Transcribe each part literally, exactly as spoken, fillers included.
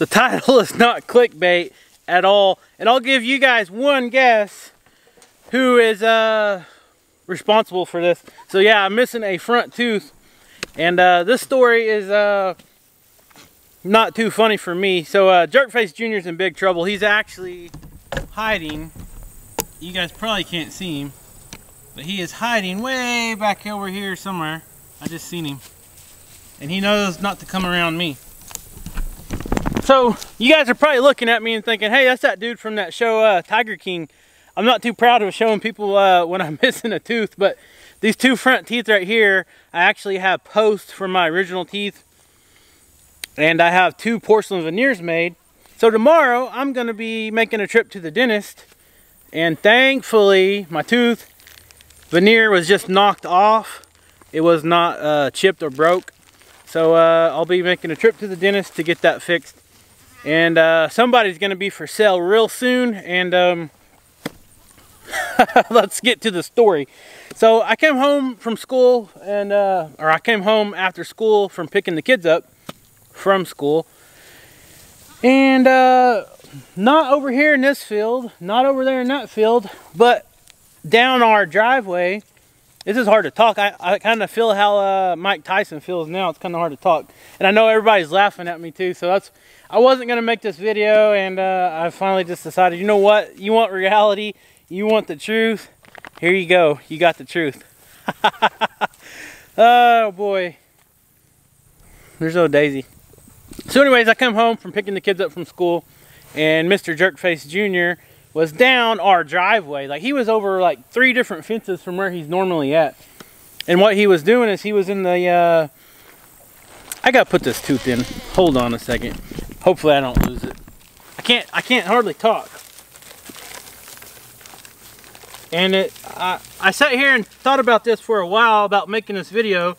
The title is not clickbait at all. And I'll give you guys one guess who is uh, responsible for this. So yeah, I'm missing a front tooth. And uh, this story is uh, not too funny for me. So uh, Jerkface Junior is in big trouble. He's actually hiding. You guys probably can't see him. But he is hiding way back over here somewhere. I just seen him. And he knows not to come around me. So you guys are probably looking at me and thinking, hey, that's that dude from that show, uh, Tiger King. I'm not too proud of showing people uh, when I'm missing a tooth, but these two front teeth right here, I actually have posts from my original teeth, and I have two porcelain veneers made. So tomorrow I'm gonna be making a trip to the dentist, and thankfully my tooth veneer was just knocked off. It was not uh, chipped or broke. So uh, I'll be making a trip to the dentist to get that fixed. And uh, somebody's going to be for sale real soon. And um, let's get to the story. So I came home from school, and uh, or I came home after school from picking the kids up from school. And uh, not over here in this field, not over there in that field, but down our driveway. This is hard to talk. I, I kind of feel how uh, Mike Tyson feels now. It's kind of hard to talk. And I know everybody's laughing at me too. So that's, I wasn't going to make this video. And uh, I finally just decided, you know what? You want reality. You want the truth. Here you go. You got the truth. Oh boy. There's no Daisy. So anyways, I come home from picking the kids up from school. And Mister Jerkface Junior was down our driveway. Like, he was over like three different fences from where he's normally at. And what he was doing is he was in the uh I gotta put this tooth in. Hold on a second. Hopefully I don't lose it. I can't I can't hardly talk. And it I I sat here and thought about this for a while about making this video.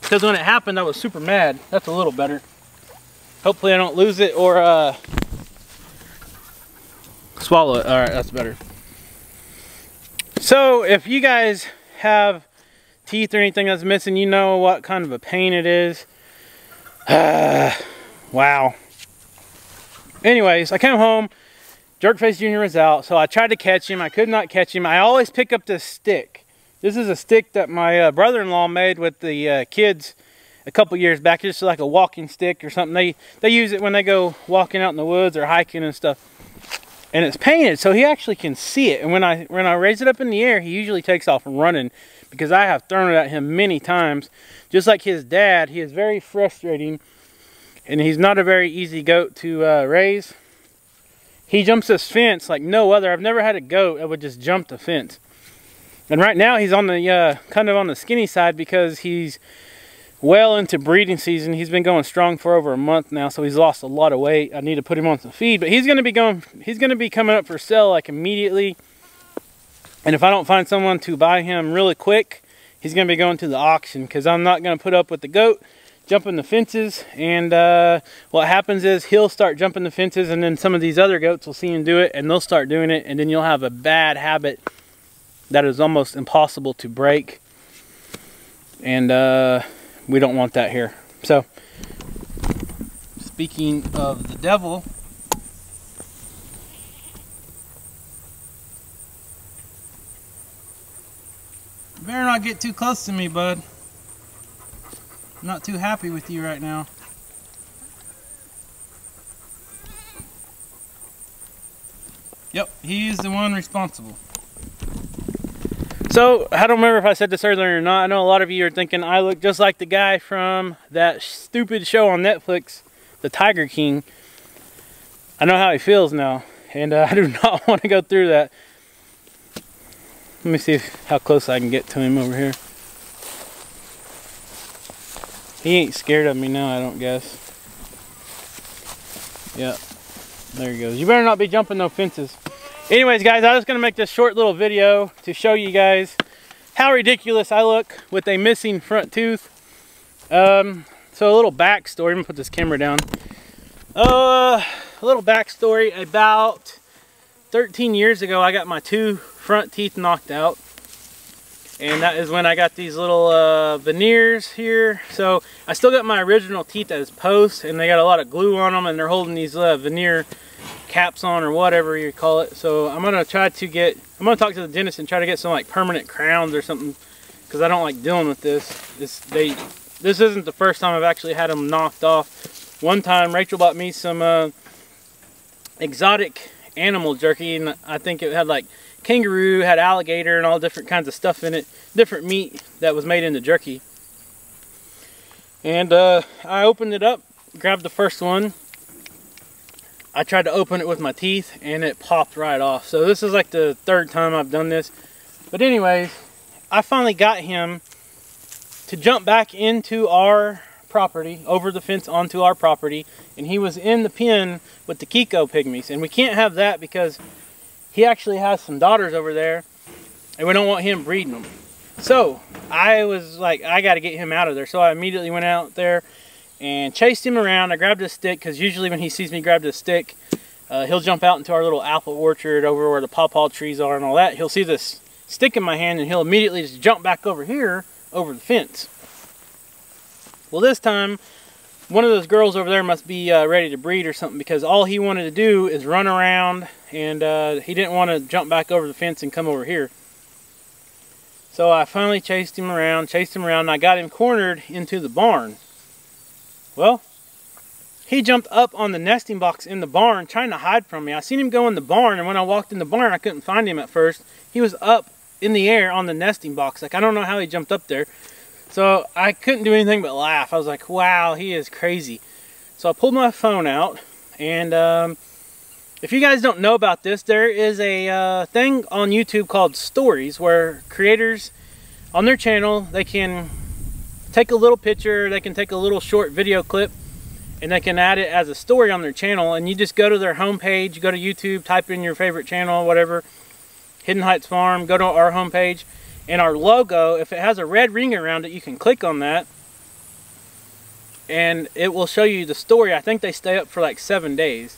Because when it happened I was super mad. That's a little better. Hopefully I don't lose it or uh swallow it. All right, that's better. So if you guys have teeth or anything that's missing, you know what kind of a pain it is. Uh, wow. Anyways, I came home. Jerkface Junior was out, so I tried to catch him. I could not catch him. I always pick up this stick. This is a stick that my uh, brother-in-law made with the uh, kids a couple years back. It's just like a walking stick or something. They, they use it when they go walking out in the woods or hiking and stuff. And it's painted, so he actually can see it. And when I when I raise it up in the air, he usually takes off running because I have thrown it at him many times. Just like his dad, he is very frustrating, and he's not a very easy goat to uh, raise. He jumps this fence like no other. I've never had a goat that would just jump the fence. And right now he's on the uh, kind of on the skinny side because he's well into breeding season. He's been going strong for over a month now, so he's lost a lot of weight. I need to put him on some feed, but he's going to be going he's going to be coming up for sale like immediately. And if I don't find someone to buy him really quick, he's going to be going to the auction because I'm not going to put up with the goat jumping the fences. And uh what happens is he'll start jumping the fences, and then some of these other goats will see him do it and they'll start doing it, and then you'll have a bad habit that is almost impossible to break. And uh we don't want that here. So, speaking of the devil, you better not get too close to me, bud. I'm not too happy with you right now. Yep, he's the one responsible. So, I don't remember if I said this earlier or not. I know a lot of you are thinking I look just like the guy from that stupid show on Netflix, The Tiger King. I know how he feels now, and uh, I do not want to go through that. Let me see if, how close I can get to him over here. He ain't scared of me now, I don't guess. Yep, there he goes. You better not be jumping no fences. Anyways, guys, I was going to make this short little video to show you guys how ridiculous I look with a missing front tooth. Um, so a little backstory. I'm going to put this camera down. Uh, a little backstory. About thirteen years ago, I got my two front teeth knocked out. and that is when I got these little uh, veneers here. So I still got my original teeth as posts, and they got a lot of glue on them, and they're holding these uh, veneer caps on, or whatever you call it. So I'm gonna try to get, I'm gonna talk to the dentist and try to get some like permanent crowns or something, because I don't like dealing with this. This they this isn't the first time I've actually had them knocked off. One time Rachel bought me some uh, exotic animal jerky, and I think it had like kangaroo, had alligator, and all different kinds of stuff in it, different meat that was made into jerky. And uh, I opened it up, grabbed the first one, I tried to open it with my teeth, and it popped right off. So this is like the third time I've done this. But anyways, I finally got him to jump back into our property, over the fence onto our property, and he was in the pen with the Kiko pygmies, and we can't have that because he actually has some daughters over there, and we don't want him breeding them. So I was like, I got to get him out of there. So I immediately went out there and chased him around. I grabbed his stick, because usually when he sees me grab the stick, uh, he'll jump out into our little apple orchard over where the pawpaw trees are and all that. He'll see this stick in my hand, and he'll immediately just jump back over here over the fence. Well, this time, one of those girls over there must be uh, ready to breed or something, because all he wanted to do is run around, and uh, he didn't want to jump back over the fence and come over here. So I finally chased him around, chased him around, and I got him cornered into the barn. Well, he jumped up on the nesting box in the barn trying to hide from me. I seen him go in the barn, and when I walked in the barn, I couldn't find him at first. He was up in the air on the nesting box. Like, I don't know how he jumped up there. So I couldn't do anything but laugh. I was like, wow, he is crazy. So I pulled my phone out, and um, if you guys don't know about this, there is a uh, thing on YouTube called Stories, where creators on their channel, they can take a little picture, they can take a little short video clip, and they can add it as a story on their channel. And you just go to their homepage, go to YouTube, type in your favorite channel, whatever, Hidden Heights Farm, go to our homepage. And our logo, if it has a red ring around it, you can click on that, and it will show you the story. I think they stay up for like seven days.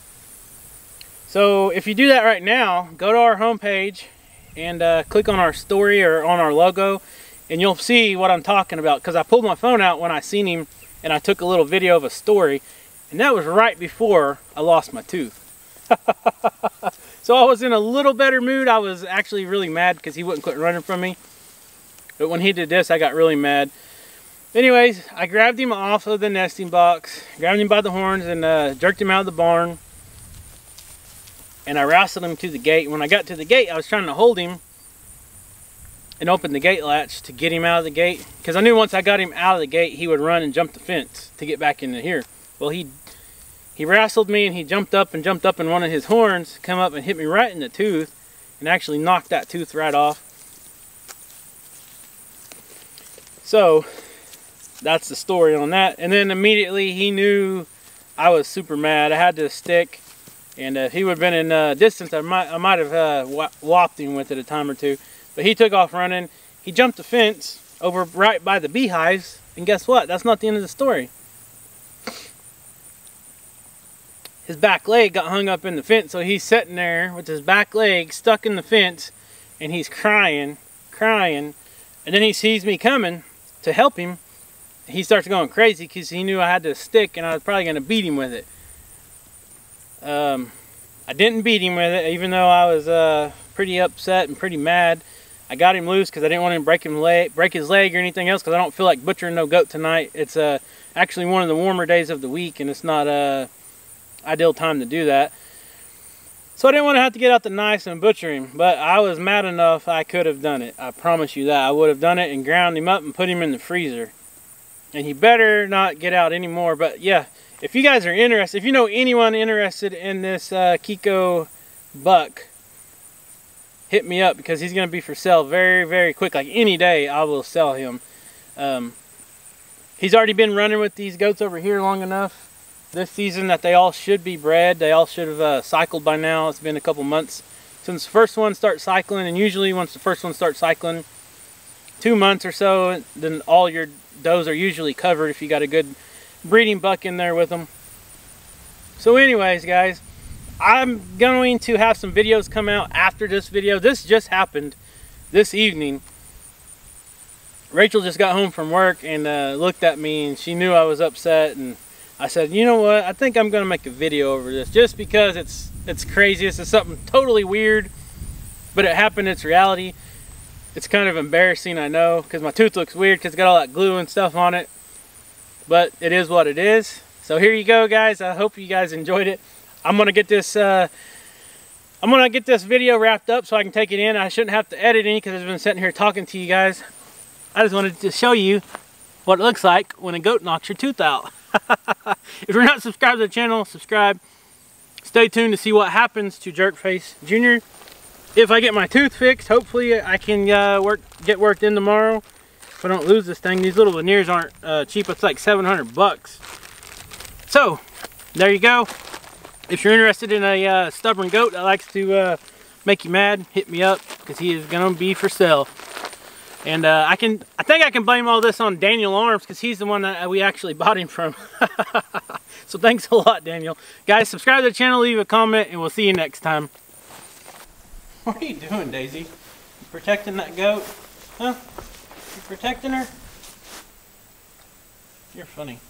So if you do that right now, go to our homepage and uh, click on our story or on our logo, and you'll see what I'm talking about. Because I pulled my phone out when I seen him, and I took a little video of a story, and that was right before I lost my tooth. So I was in a little better mood. I was actually really mad because he wouldn't quit running from me. But when he did this, I got really mad. Anyways, I grabbed him off of the nesting box, grabbed him by the horns, and uh, jerked him out of the barn. And I wrestled him to the gate. When I got to the gate, I was trying to hold him and open the gate latch to get him out of the gate, because I knew once I got him out of the gate, he would run and jump the fence to get back into here. Well, he he wrestled me, and he jumped up and jumped up, and one of his horns come up and hit me right in the tooth, and actually knocked that tooth right off. So that's the story on that. And then immediately he knew I was super mad. I had this stick, and uh, if he would have been in uh, distance, I might I might have uh, whopped him with it a time or two. But he took off running. He jumped the fence over right by the beehives, and guess what? That's not the end of the story. His back leg got hung up in the fence, so he's sitting there with his back leg stuck in the fence, and he's crying, crying, and then he sees me coming to help him. He starts going crazy because he knew I had this stick, and I was probably going to beat him with it. Um, I didn't beat him with it, even though I was uh, pretty upset and pretty mad. I got him loose because I didn't want him to break, him leg, break his leg or anything else, because I don't feel like butchering no goat tonight. It's uh, actually one of the warmer days of the week, and it's not... Uh, ideal time to do that. So I didn't want to have to get out the knife and butcher him, but I was mad enough I could have done it. I promise you that. I would have done it and ground him up and put him in the freezer. And he better not get out anymore. But yeah, if you guys are interested, if you know anyone interested in this uh, Kiko buck, hit me up, because he's going to be for sale very, very quick. Like any day I will sell him. Um, he's already been running with these goats over here long enough this season that they all should be bred. They all should have uh, cycled by now. It's been a couple months since the first one starts cycling, and usually once the first one starts cycling, two months or so, then all your does are usually covered if you got a good breeding buck in there with them. So anyways, guys, I'm going to have some videos come out after this video. This just happened this evening. Rachel just got home from work and uh, looked at me, and she knew I was upset, and I said, you know what, I think I'm gonna make a video over this just because it's it's crazy. This is something totally weird, but it happened. It's reality. It's kind of embarrassing, I know, because my tooth looks weird because it's got all that glue and stuff on it, but it is what it is. So here you go, guys. I hope you guys enjoyed it. I'm gonna get this uh, I'm gonna get this video wrapped up so I can take it in. I shouldn't have to edit any because I've been sitting here talking to you guys. I just wanted to show you what it looks like when a goat knocks your tooth out. If you're not subscribed to the channel, subscribe. Stay tuned to see what happens to Jerkface Junior If I get my tooth fixed, hopefully I can uh, work get worked in tomorrow. If I don't lose this thing, these little veneers aren't uh, cheap. It's like seven hundred bucks. So, there you go. If you're interested in a uh, stubborn goat that likes to uh, make you mad, hit me up because he is going to be for sale. And uh, I can, I think I can blame all this on Daniel Arms because he's the one that we actually bought him from. So thanks a lot, Daniel. Guys, subscribe to the channel, leave a comment, and we'll see you next time. What are you doing, Daisy? You protecting that goat? Huh? You protecting her? You're funny.